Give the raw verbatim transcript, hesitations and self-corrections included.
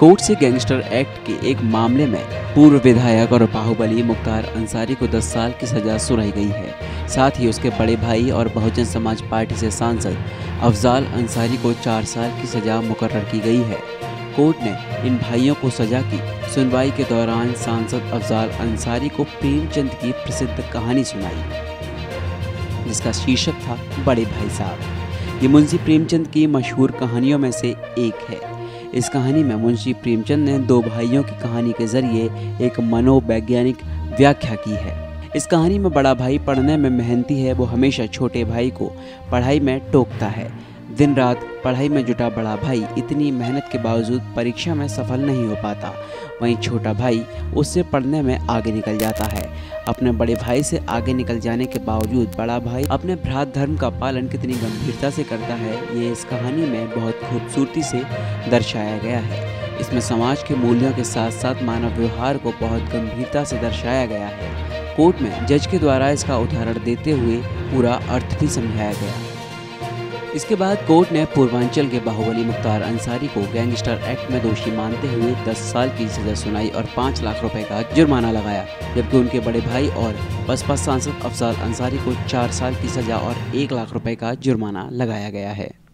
Court से gangster act के एक मामले में पूर्व विधायक और बाहुबली मुख्तार अंसारी को दस साल की सजा सुनाई गई है। साथ ही उसके बड़े भाई और बहुजन समाज पार्टी से सांसद अफजाल अंसारी को चार साल की सजा मुकर्रर की गई है। कोर्ट ने इन भाइयों को सजा की सुनवाई के दौरान सांसद अफजाल अंसारी को प्रेमचंद की प्रसिद्ध कहानी सुनाई, जिसका शीर्षक था बड़े भाई साहब। ये मुंशी प्रेमचंद की मशहूर कहानियों में से एक है। इस कहानी में मुंशी प्रेमचंद ने दो भाइयों की कहानी के जरिए एक मनोवैज्ञानिक व्याख्या की है। इस कहानी में बड़ा भाई पढ़ने में मेहनती है, वो हमेशा छोटे भाई को पढ़ाई में टोकता है। दिन रात पढ़ाई में जुटा बड़ा भाई इतनी मेहनत के बावजूद परीक्षा में सफल नहीं हो पाता। वहीं छोटा भाई उससे पढ़ने में आगे निकल जाता है। अपने बड़े भाई से आगे निकल जाने के बावजूद बड़ा भाई अपने भ्रातृधर्म का पालन कितनी गंभीरता से करता है, ये इस कहानी में बहुत खूबसूरती से दर्शाया गया है। इसमें समाज के मूल्यों के साथ साथ मानव व्यवहार को बहुत गंभीरता से दर्शाया गया है। कोर्ट में जज के द्वारा इसका उदाहरण देते हुए पूरा अर्थ भी समझाया गया। इसके बाद कोर्ट ने पूर्वांचल के बाहुबली मुख्तार अंसारी को गैंगस्टर एक्ट में दोषी मानते हुए दस साल की सजा सुनाई और पाँच लाख रुपए का जुर्माना लगाया, जबकि उनके बड़े भाई और बसपा सांसद अफजाल अंसारी को चार साल की सजा और एक लाख रुपए का जुर्माना लगाया गया है।